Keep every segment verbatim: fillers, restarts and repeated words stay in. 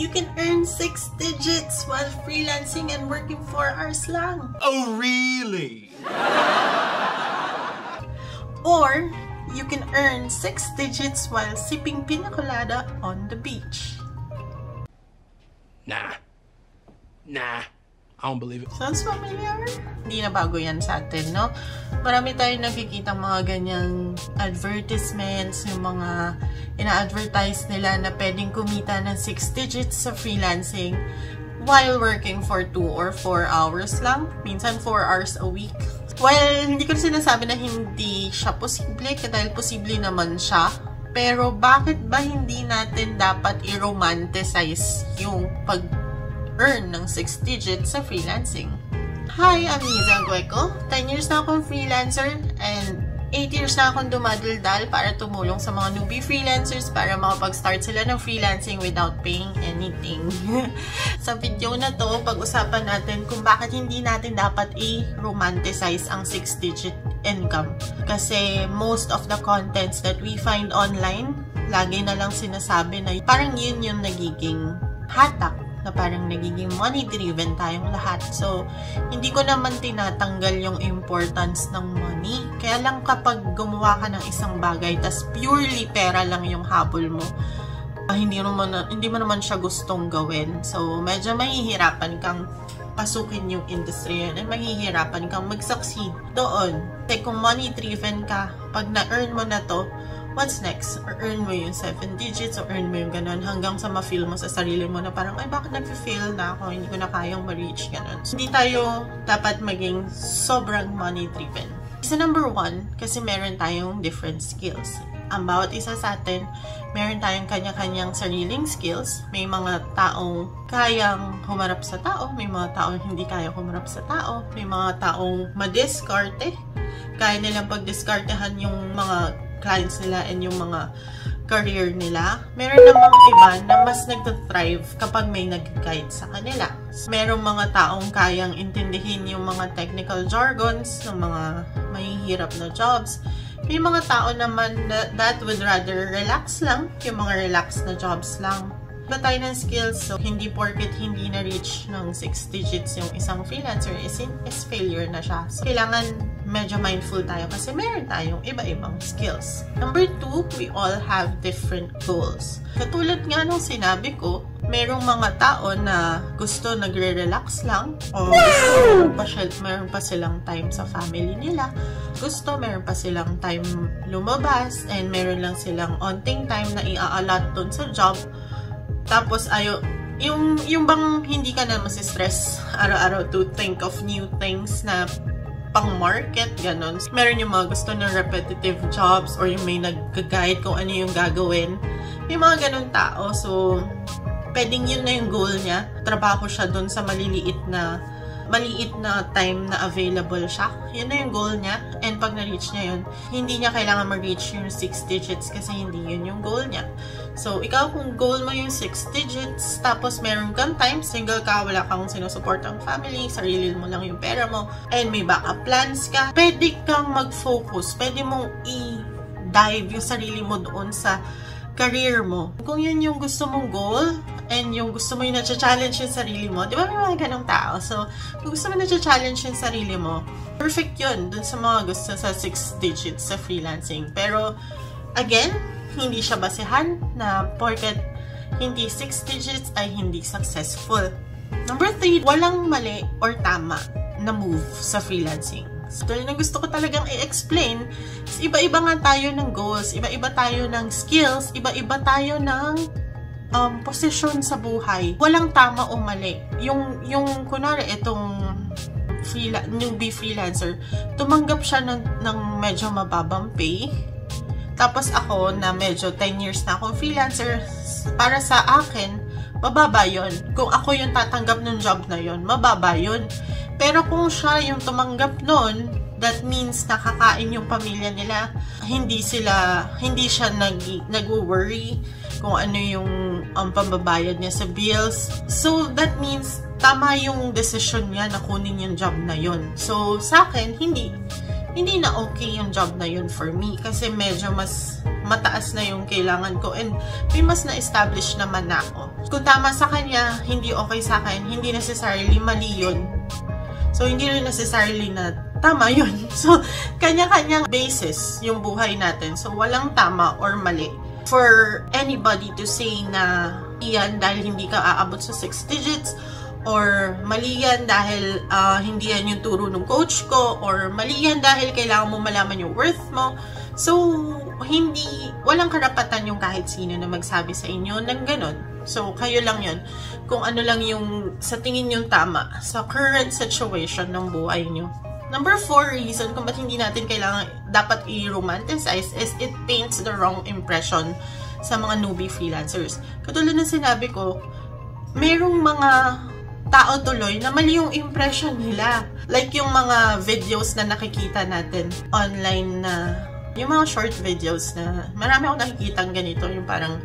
you can earn six digits while freelancing and working four hours lang. Oh, really? Or, you can earn six digits while sipping pina colada on the beach. Nah. Nah. I don't believe it. Sounds familiar? Hindi na bago yan sa atin, no? Marami tayong nakikita mga ganyang advertisements, yung mga ina-advertise nila na pwedeng kumita ng six digits sa freelancing while working for two or four hours lang. Minsan four hours a week. Well, hindi ko sinasabi na hindi siya posible, dahil posible naman siya. Pero bakit ba hindi natin dapat i-romanticize yung pag-earn ng six digits sa freelancing? Hi, I'm Liza Gueco. ten years na akong freelancer and eight years na akong dumadaldal para tumulong sa mga newbie freelancers para makapag-start sila ng freelancing without paying anything. Sa video na to, pag-usapan natin kung bakit hindi natin dapat i-romanticize ang six digit income. Kasi most of the contents that we find online, lagi na lang sinasabi na parang yun yung nagiging hatak, na parang nagiging money-driven tayong lahat. So, hindi ko naman tinatanggal yung importance ng money. Kaya lang kapag gumawa ka ng isang bagay, tas purely pera lang yung habol mo, Uh, hindi naman, hindi mo naman siya gustong gawin. So, medyo mahihirapan kang pasukin yung industry yun at mahihirapan kang mag-succeed doon. Kasi kung money-driven ka, pag na-earn mo na to, what's next? Or earn mo yung seven digits, or earn mo yung ganun, hanggang sa ma-feel mo sa sarili mo na parang, ay, bakit nag-feel na ako? Hindi ko na kayang ma-reach, ganun. So, hindi tayo dapat maging sobrang money-driven. Isa number one, kasi meron tayong different skills. Ang bawat isa sa atin, meron tayong kanya-kanyang sariling skills. May mga taong kayang humarap sa tao, may mga taong hindi kaya humarap sa tao, may mga taong madiskarte. Kaya nilang pagdiskartehan yung mga clients nila and yung mga career nila. Meron namang iba na mas nagtathrive kapag may nag-guide sa kanila. Merong mga taong kayang intindihin yung mga technical jargons ng mga mahihirap na jobs. May mga tao naman na, that would rather relax lang, yung mga relax na jobs lang. Iba tayo ng skills, so hindi porket hindi na-reach ng six digits yung isang freelancer is, in, is failure na siya. So, kailangan medyo mindful tayo kasi meron tayong iba-ibang skills. Number two, we all have different goals. Katulad nga nung sinabi ko, merong mga tao na gusto nagre-relax lang o gusto, pa siya, meron pa silang time sa family nila. Gusto, meron pa silang time lumabas and meron lang silang onting time na i-allot dun sa job. Tapos ayo yung yung bang hindi ka na masistress araw-araw to think of new things na pang-market, ganon. Meron yung mga gusto ng repetitive jobs or yung may nag-guide kung ano yung gagawin. May mga ganon tao. So, pwedeng yun na yung goal niya. Trabaho siya dun sa maliliit na maliit na time na available siya. Yun na yung goal niya. And pag na-reach niya yun, hindi niya kailangan ma-reach yung six digits kasi hindi yun yung goal niya. So, ikaw kung goal mo yung six digits, tapos meron kang time, single ka, wala kang sinusuport ang family, sarili mo lang yung pera mo, and may backup plans ka, pwede kang mag-focus. Pwede mong i-dive yung sarili mo doon sa career mo. Kung yun yung gusto mong goal, and yung gusto mo yung na-challenge yung sarili mo, di ba may mga ganong tao? So, kung gusto mo na-challenge yung sarili mo, perfect yun dun sa mga gusto sa six digits sa freelancing. Pero, again, hindi siya basehan na porket hindi six digits ay hindi successful. Number three, walang mali or tama na move sa freelancing. So, na gusto ko talagang i-explain, iba-iba nga tayo ng goals, iba-iba tayo ng skills, iba-iba tayo ng um, posisyon sa buhay. Walang tama o mali. Yung, yung kunwari, itong freela newbie freelancer, tumanggap siya ng, ng medyo mababang pay. Tapos ako, na medyo ten years na akong freelancer, para sa akin, mababa yun. Kung ako yung tatanggap ng job na yun, mababa yun. Pero kung siya yung tumanggap noon, that means nakakain yung pamilya nila. Hindi sila, hindi siya nag, nag-worry kung ano yung um, pambabayad niya sa bills. So, that means tama yung decision niya na kunin yung job na yun. So, sa akin, hindi. Hindi na okay yung job na yun for me kasi medyo mas mataas na yung kailangan ko, and may mas na-establish naman na ako. Kung tama sa kanya, hindi okay sa akin, hindi necessarily mali yun. So, hindi rin necessarily na tama yun. So, kanya-kanyang basis yung buhay natin. So, walang tama or mali. For anybody to say na iyan dahil hindi ka aabot sa six digits, or mali yan dahil uh, hindi yan yung turo ng coach ko, or mali yan dahil kailangan mo malaman yung worth mo. So, hindi, walang karapatan yung kahit sino na magsabi sa inyo ng ganun. So, kayo lang yun. Kung ano lang yung sa tingin yung tama sa current situation ng buhay nyo. Number four reason kung ba't hindi natin kailangan dapat i-romanticize is it paints the wrong impression sa mga newbie freelancers. Katulad ng sinabi ko, mayroong mga tao tuloy na mali yung impression nila. Like yung mga videos na nakikita natin online na, yung mga short videos na marami akong nakikita ganito, yung parang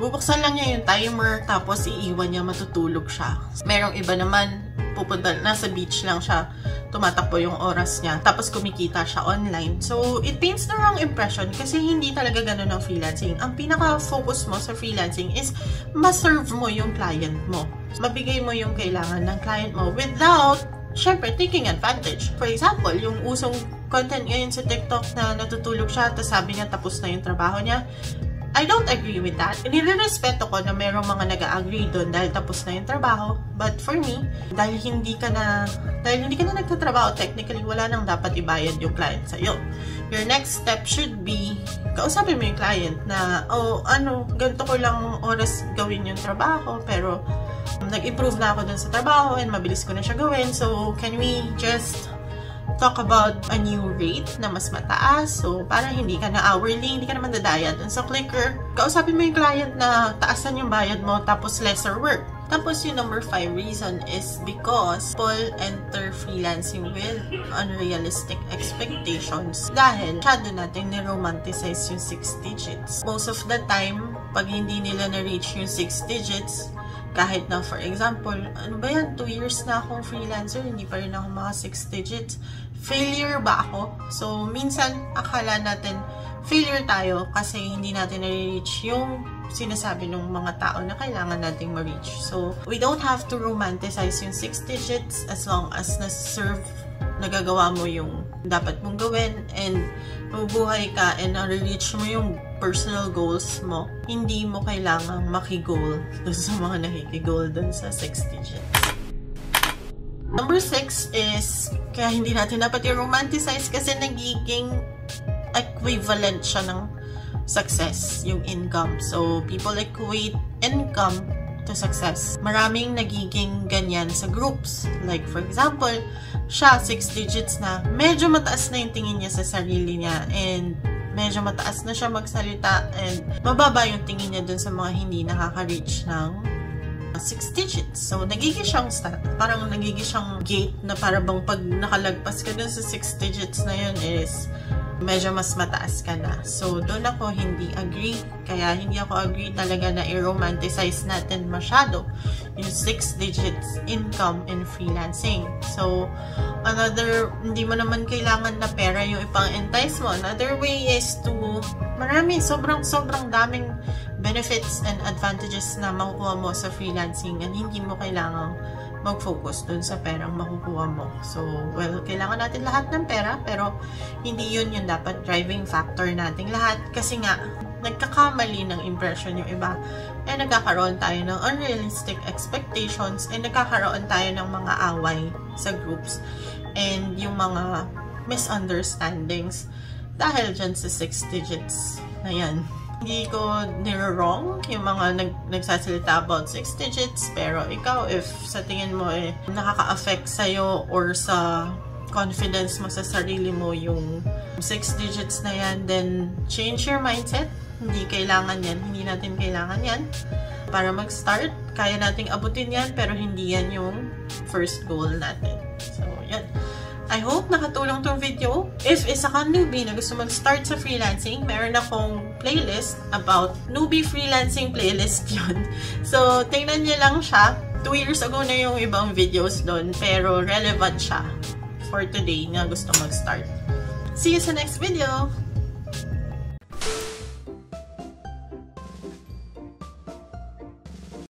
bubuksan lang niya yung timer tapos iiwan niya, matutulog siya. Merong iba naman, pupunta, nasa beach lang siya, tumatakbo yung oras niya, tapos kumikita siya online. So, it paints the wrong impression kasi hindi talaga ganun ang freelancing. Ang pinaka-focus mo sa freelancing is ma-serve mo yung client mo. Mabigay mo yung kailangan ng client mo without, syempre, taking advantage. For example, yung usong content ngayon sa TikTok na natutulog siya, tapos sabi niya tapos na yung trabaho niya. I don't agree with that. Nilirespeto ko na mayroong mga nag-agree doon dahil tapos na yung trabaho. But for me, dahil hindi ka na, dahil hindi ka na nagtatrabaho, technically, wala nang dapat ibayad yung client sa'yo. Your next step should be, kausapin mo yung client na, oh, ano, ganito ko lang oras gawin yung trabaho, pero um, nag-improve na ako doon sa trabaho and mabilis ko na siya gawin. So, can we just talk about a new rate na mas mataas, so para hindi ka na hourly, hindi ka naman dadaya dun sa clicker. Kausapin mo yung client na taasan yung bayad mo tapos lesser work. Tapos yung number five reason is because people enter freelancing with unrealistic expectations dahil masyado natin niromanticize yung six digits. Most of the time, pag hindi nila na-reach yung six digits, kahit na, for example, ano ba yan, two years na akong freelancer, hindi pa rin ako mga six digits. Failure ba ako? So, minsan, akala natin, failure tayo kasi hindi natin na-reach yung sinasabi ng mga tao na kailangan nating ma-reach. So, we don't have to romanticize yung six digits as long as na-serve, nagagawa mo yung dapat mong gawin, and mabubuhay ka and na-reach mo yung personal goals mo. Hindi mo kailangang maki-goal doon sa mga nakiki-goal doon sa six digits. Number six is, kaya hindi natin dapat i-romanticize kasi nagiging equivalent siya ng success, yung income. So, people equate income to success. Maraming nagiging ganyan sa groups. Like, for example, siya, six digits na, medyo mataas na yung tingin niya sa sarili niya, and medyo mataas na siya magsalita, and mababa yung tingin niya dun sa mga hindi nakaka-reach ng six digits. So, nagiging siyang stat. Parang nagiging siyang gate na para bang pag nakalagpas ka dun sa six digits na yun is medyo mas mataas ka na. So, dun ako hindi agree. Kaya hindi ako agree talaga na i-romanticize natin masyado yung six digits income in freelancing. So, another, hindi mo naman kailangan na pera yung ipang-entice mo. Another way is to, marami, sobrang-sobrang daming benefits and advantages na makukuha mo sa freelancing, and hindi mo kailangan mag-focus dun sa perang makukuha mo. So, well, kailangan natin lahat ng pera, pero hindi yun yung dapat driving factor nating lahat, kasi nga, nagkakamali ng impression yung iba, eh nagkakaroon tayo ng unrealistic expectations, and eh, nagkakaroon tayo ng mga away sa groups, and yung mga misunderstandings dahil dyan sa six digits na yan. Hindi ko nire-wrong yung mga nag nagsasalita about six digits, pero ikaw, if sa tingin mo eh, nakaka-affect sa'yo or sa confidence mo sa sarili mo yung six digits na yan, then change your mindset. Hindi kailangan yan. Hindi natin kailangan yan. Para mag-start, kaya nating abutin yan, pero hindi yan yung first goal natin. So, yan. I hope nakatulong tong video. If isa kang newbie na gusto mag-start sa freelancing, meron akong playlist about newbie freelancing, playlist yun. So, tingnan niyo lang siya. Two years ago na yung ibang videos doon, pero relevant siya for today na gusto mag-start. See you sa next video!